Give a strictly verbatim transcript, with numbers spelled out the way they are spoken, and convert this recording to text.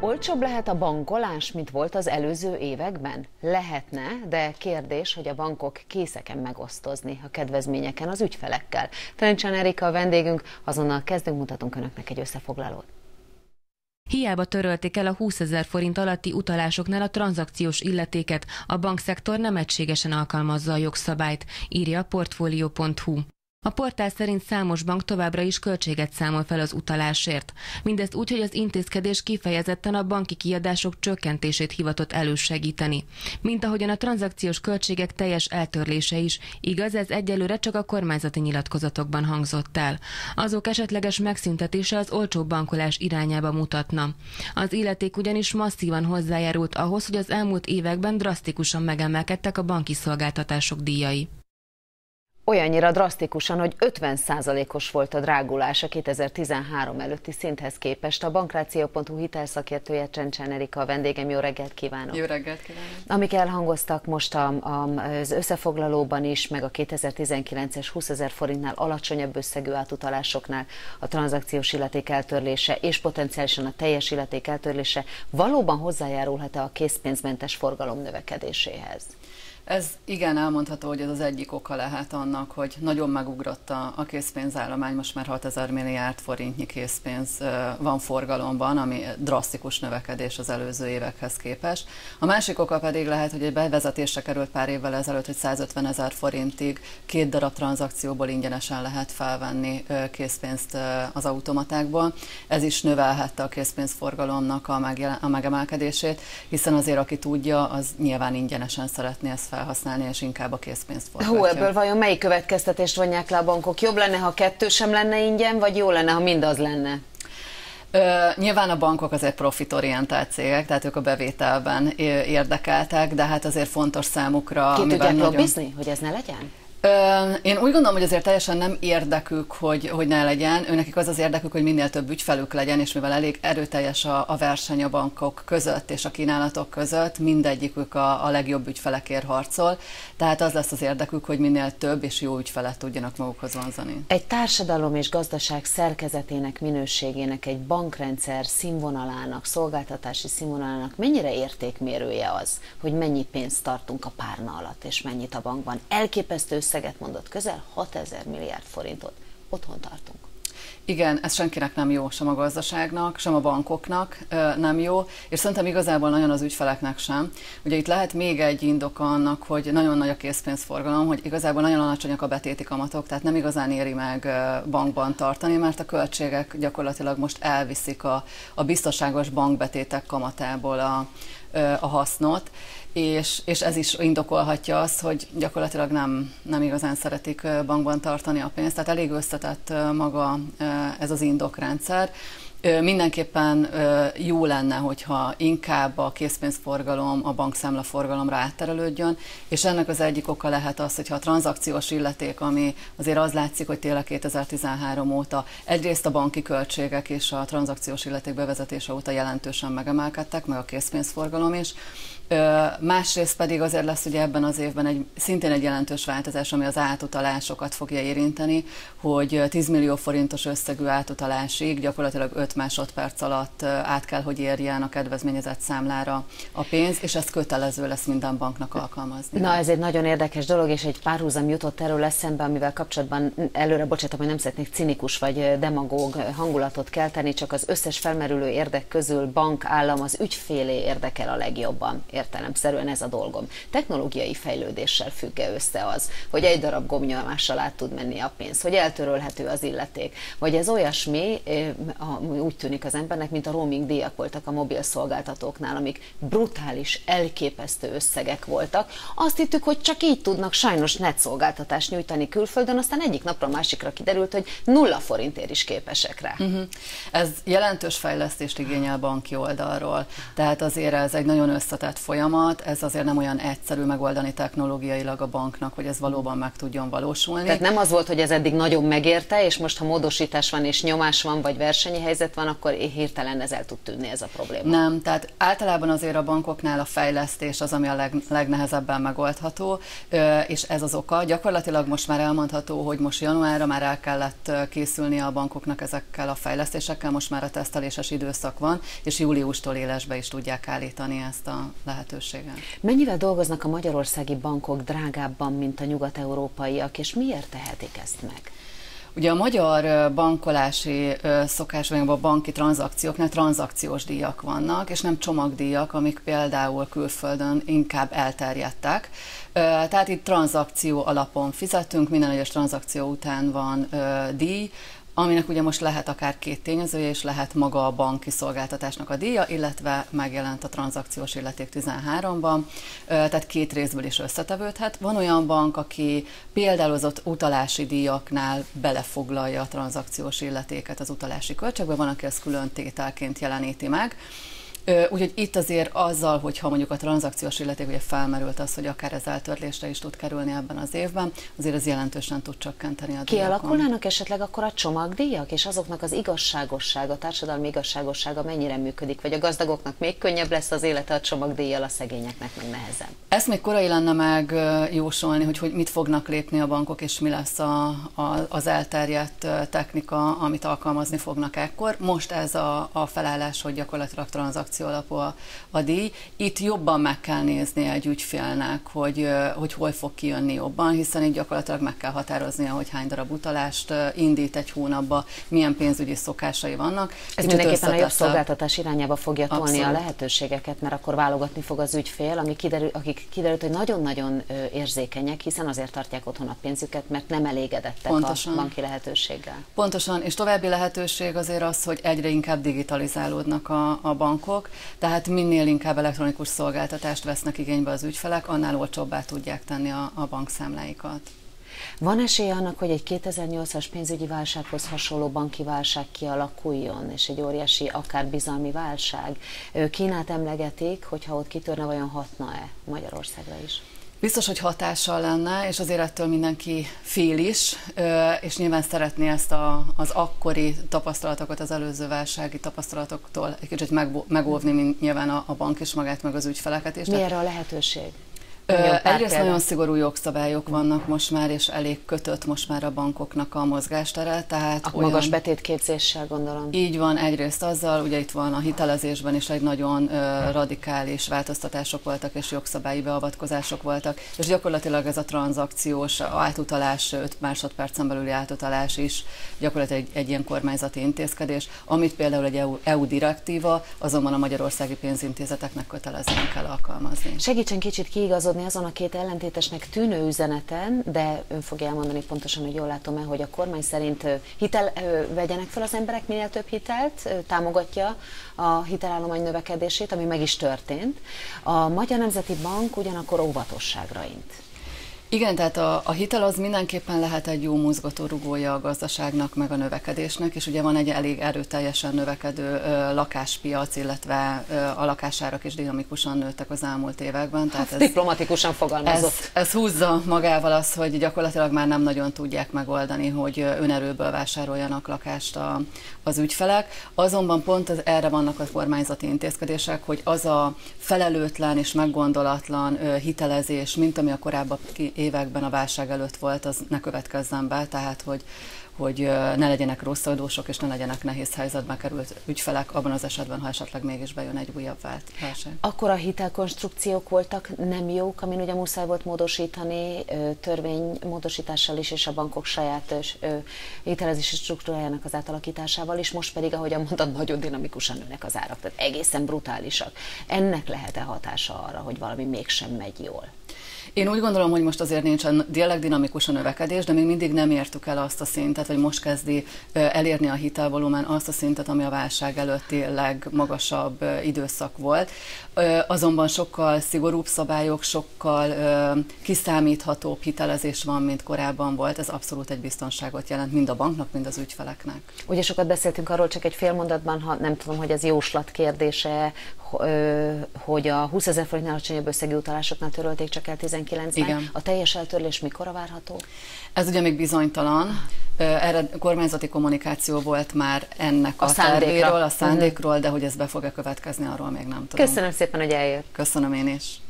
Olcsóbb lehet a bankolás, mint volt az előző években? Lehetne, de kérdés, hogy a bankok készek-e megosztozni a kedvezményeken az ügyfelekkel. Trencsán Erika a vendégünk, azonnal kezdünk, mutatunk önöknek egy összefoglalót. Hiába törölték el a húszezer forint alatti utalásoknál a tranzakciós illetéket, a bankszektor nem egységesen alkalmazza a jogszabályt, írja a portfolio pont hu. A portál szerint számos bank továbbra is költséget számol fel az utalásért. Mindezt úgy, hogy az intézkedés kifejezetten a banki kiadások csökkentését hivatott elősegíteni. Mint ahogyan a tranzakciós költségek teljes eltörlése is, igaz, ez egyelőre csak a kormányzati nyilatkozatokban hangzott el. Azok esetleges megszüntetése az olcsó bankolás irányába mutatna. Az illeték ugyanis masszívan hozzájárult ahhoz, hogy az elmúlt években drasztikusan megemelkedtek a banki szolgáltatások díjai. Olyannyira drasztikusan, hogy ötven százalékos volt a drágulás a kétezer-tizenhárom előtti szinthez képest. A BankRáció pont hu hitelszakértője Trencsán Erika a vendégem. Jó reggelt kívánok! Jó reggelt kívánok! Amik elhangoztak most a, a, az összefoglalóban is, meg a kétezer-tizenkilences húszezer forintnál alacsonyabb összegű átutalásoknál a tranzakciós illeték eltörlése és potenciálisan a teljes illeték eltörlése valóban hozzájárulhat-e a készpénzmentes forgalom növekedéséhez? Ez igen elmondható, hogy ez az egyik oka lehet annak, hogy nagyon megugrott a készpénzállomány, most már hatezer milliárd forintnyi készpénz van forgalomban, ami drasztikus növekedés az előző évekhez képest. A másik oka pedig lehet, hogy egy bevezetésre került pár évvel ezelőtt, hogy százötvenezer forintig két darab tranzakcióból ingyenesen lehet felvenni készpénzt az automatákból. Ez is növelhette a készpénzforgalomnak a megemelkedését, hiszen azért aki tudja, az nyilván ingyenesen szeretné ezt felhasználni, és inkább a készpénzt forgatja. Hú, ebből vajon melyik következtetést vonják le a bankok? Jobb lenne, ha kettő sem lenne ingyen, vagy jó lenne, ha mindaz lenne? Uh, nyilván a bankok azért profitorientált cégek, tehát ők a bevételben érdekeltek, de hát azért fontos számukra... Ki tudják lobbizni, nagyon... hogy ez ne legyen? Én úgy gondolom, hogy azért teljesen nem érdekük, hogy, hogy ne legyen. Őnekik az az érdekük, hogy minél több ügyfelük legyen, és mivel elég erőteljes a, a verseny a bankok között és a kínálatok között, mindegyikük a, a legjobb ügyfelekért harcol. Tehát az lesz az érdekük, hogy minél több és jó ügyfelet tudjanak magukhoz vonzani. Egy társadalom és gazdaság szerkezetének, minőségének, egy bankrendszer színvonalának, szolgáltatási színvonalának mennyire értékmérője az, hogy mennyi pénzt tartunk a párna alatt, és mennyit a bankban? Elképesztő összeget mondott, közel hatezer milliárd forintot. Otthon tartunk. Igen, ez senkinek nem jó, sem a gazdaságnak, sem a bankoknak nem jó, és szerintem igazából nagyon az ügyfeleknek sem. Ugye itt lehet még egy indoka annak, hogy nagyon nagy a készpénzforgalom, hogy igazából nagyon alacsonyak a betéti kamatok, tehát nem igazán éri meg bankban tartani, mert a költségek gyakorlatilag most elviszik a, a biztonságos bankbetétek kamatából a, a hasznot. És, és ez is indokolhatja azt, hogy gyakorlatilag nem, nem igazán szeretik bankban tartani a pénzt, tehát elég összetett maga ez az indokrendszer. Mindenképpen jó lenne, hogyha inkább a készpénzforgalom, a bankszámlaforgalomra átterelődjön, és ennek az egyik oka lehet az, hogyha a tranzakciós illeték, ami azért az látszik, hogy tényleg kétezer-tizenhárom óta egyrészt a banki költségek és a tranzakciós illeték bevezetése óta jelentősen megemelkedtek, meg a készpénzforgalom is, másrészt pedig azért lesz ugye ebben az évben egy, szintén egy jelentős változás, ami az átutalásokat fogja érinteni, hogy tíz millió forintos összegű átutalásig gyakorlatilag öt másodperc alatt át kell, hogy érjen a kedvezményezett számlára a pénz, és ez kötelező lesz minden banknak alkalmazni. Na, ez egy nagyon érdekes dolog, és egy párhuzam jutott erről eszembe, amivel kapcsolatban előre bocsátom, hogy nem szeretnék cinikus vagy demagóg hangulatot kelteni, csak az összes felmerülő érdek közül bank, állam, az ügyfélé érdekel a legjobban. Értelemszerűen ez a dolgom. Technológiai fejlődéssel függ-e össze az, hogy egy darab gomnyomással át tud menni a pénz, hogy eltörölhető az illeték, vagy ez olyasmi, úgy tűnik az embernek, mint a roaming díjak voltak a mobil szolgáltatóknál, amik brutális, elképesztő összegek voltak. Azt hittük, hogy csak így tudnak sajnos net szolgáltatást nyújtani külföldön, aztán egyik napra másikra kiderült, hogy nulla forintért is képesek rá. Uh-huh. Ez jelentős fejlesztést igényel banki oldalról, tehát azért ez egy nagyon összetett folyamat, ez azért nem olyan egyszerű megoldani technológiailag a banknak, hogy ez valóban meg tudjon valósulni. Tehát nem az volt, hogy ez eddig nagyon megérte, és most ha módosítás van és nyomás van, vagy versenyi helyzet, helyzet van, akkor hirtelen ez el tud tűnni ez a probléma. Nem, tehát általában azért a bankoknál a fejlesztés az, ami a leg, legnehezebben megoldható, és ez az oka. Gyakorlatilag most már elmondható, hogy most januárra már el kellett készülnie a bankoknak ezekkel a fejlesztésekkel, most már a teszteléses időszak van, és júliustól élesbe is tudják állítani ezt a lehetőséget. Mennyivel dolgoznak a magyarországi bankok drágábban, mint a nyugat-európaiak, és miért tehetik ezt meg? Ugye a magyar bankolási szokás, vagy a banki tranzakcióknál tranzakciós díjak vannak, és nem csomagdíjak, amik például külföldön inkább elterjedtek. Tehát itt tranzakció alapon fizetünk, minden egyes tranzakció után van díj, aminek ugye most lehet akár két tényezője, és lehet maga a banki szolgáltatásnak a díja, illetve megjelent a tranzakciós illeték tizenháromban, tehát két részből is összetevődhet. Van olyan bank, aki például az utalási díjaknál belefoglalja a tranzakciós illetéket az utalási költségbe, van, aki ezt külön tételként jeleníti meg. Úgyhogy itt azért azzal, hogyha mondjuk a tranzakciós illeték ugye felmerült az, hogy akár ez eltörlésre is tud kerülni ebben az évben, azért ez jelentősen tud csökkenteni a díjakon. Kialakulnának esetleg akkor a csomagdíjak, és azoknak az igazságossága, a társadalmi igazságossága mennyire működik, vagy a gazdagoknak még könnyebb lesz az élete a csomagdíjjal, a szegényeknek meg nehezen? Ezt még korai lenne megjósolni, hogy, hogy mit fognak lépni a bankok, és mi lesz a, a, az elterjedt technika, amit alkalmazni fognak ekkor. Most ez a, a felállás, hogy gyakorlatilag tranzakció alapú a, a díj. Itt jobban meg kell nézni egy ügyfélnek, hogy, hogy hol fog kijönni jobban, hiszen itt gyakorlatilag meg kell határoznia, hogy hány darab utalást indít egy hónapba, milyen pénzügyi szokásai vannak. Ez mindenképpen a jobb szolgáltatás irányába fogja tolni Abszolút. a lehetőségeket, mert akkor válogatni fog az ügyfél, ami kiderül, akik kiderült, hogy nagyon-nagyon érzékenyek, hiszen azért tartják otthon a pénzüket, mert nem elégedettek Pontosan. a banki lehetőséggel. Pontosan, és további lehetőség azért az, hogy egyre inkább digitalizálódnak a, a bankok, tehát minél inkább elektronikus szolgáltatást vesznek igénybe az ügyfelek, annál olcsóbbá tudják tenni a, a bankszámláikat. Van esély annak, hogy egy kétezer-nyolcas pénzügyi válsághoz hasonló banki válság kialakuljon, és egy óriási, akár bizalmi válság? Kínát emlegetik, hogyha ott kitörne, vajon hatna-e Magyarországra is? Biztos, hogy hatással lenne, és azért ettől mindenki fél is, és nyilván szeretné ezt a, az akkori tapasztalatokat, az előző válsági tapasztalatoktól egy kicsit megóvni, mint nyilván a, a bank is magát, meg az ügyfeleket is. Mi erre a lehetőség? Ö, egyrészt nagyon szigorú jogszabályok vannak most már, és elég kötött most már a bankoknak a mozgástere. Tehát a olyan, magas betétképzéssel, gondolom. Így van, egyrészt azzal, ugye itt van a hitelezésben is egy nagyon ö, radikális változtatások voltak, és jogszabályi beavatkozások voltak, és gyakorlatilag ez a tranzakciós átutalás, öt másodpercen belüli átutalás is gyakorlatilag egy, egy ilyen kormányzati intézkedés, amit például egy E U direktíva, azonban a magyarországi pénzintézeteknek kötelezően kell alkalmazni. Segítsen kicsit kiigazodni azon a két ellentétesnek tűnő üzeneten, de ön fogja elmondani pontosan, hogy jól látom-e, hogy a kormány szerint hitel vegyenek fel az emberek, minél több hitelt, támogatja a hitelállomány növekedését, ami meg is történt. A Magyar Nemzeti Bank ugyanakkor óvatosságra int. Igen, tehát a, a hitel az mindenképpen lehet egy jó mozgatórugója a gazdaságnak, meg a növekedésnek, és ugye van egy elég erőteljesen növekedő ö, lakáspiac, illetve ö, a lakásárak is dinamikusan nőttek az elmúlt években. Tehát ez, diplomatikusan fogalmazott. Ez, ez húzza magával azt, hogy gyakorlatilag már nem nagyon tudják megoldani, hogy önerőből vásároljanak lakást a, az ügyfelek. Azonban pont az, erre vannak a kormányzati intézkedések, hogy az a felelőtlen és meggondolatlan ö, hitelezés, mint ami a korábban években a válság előtt volt, az ne következzen be, tehát hogy, hogy ne legyenek rossz adósok, és ne legyenek nehéz helyzetben került ügyfelek abban az esetben, ha esetleg mégis bejön egy újabb válság. Akkor a hitelkonstrukciók voltak nem jók, amin ugye muszáj volt módosítani törvénymódosítással is, és a bankok saját hitelezési struktúrájának az átalakításával is, most pedig, ahogyan mondtad, nagyon dinamikusan nőnek az árak, tehát egészen brutálisak. Ennek lehet-e hatása arra, hogy valami mégsem megy jól? Én úgy gondolom, hogy most azért nincsen tényleg dinamikus a növekedés, de még mindig nem értük el azt a szintet, vagy most kezdi elérni a hitelvolumen azt a szintet, ami a válság előtti legmagasabb időszak volt. Azonban sokkal szigorúbb szabályok, sokkal kiszámíthatóbb hitelezés van, mint korábban volt. Ez abszolút egy biztonságot jelent mind a banknak, mind az ügyfeleknek. Ugye sokat beszéltünk arról, csak egy fél mondatban, ha nem tudom, hogy ez jóslat kérdése, hogy a húszezer forintnál alacsonyabb összegű utalásoknál törölték csak el tizenkilencben. A teljes eltörlés mikorra várható? Ez ugye még bizonytalan. Erre kormányzati kommunikáció volt már ennek a, a tervéről, a szándékról, de hogy ez be fog-e következni, arról még nem tudom. Köszönöm szépen, hogy eljött. Köszönöm én is.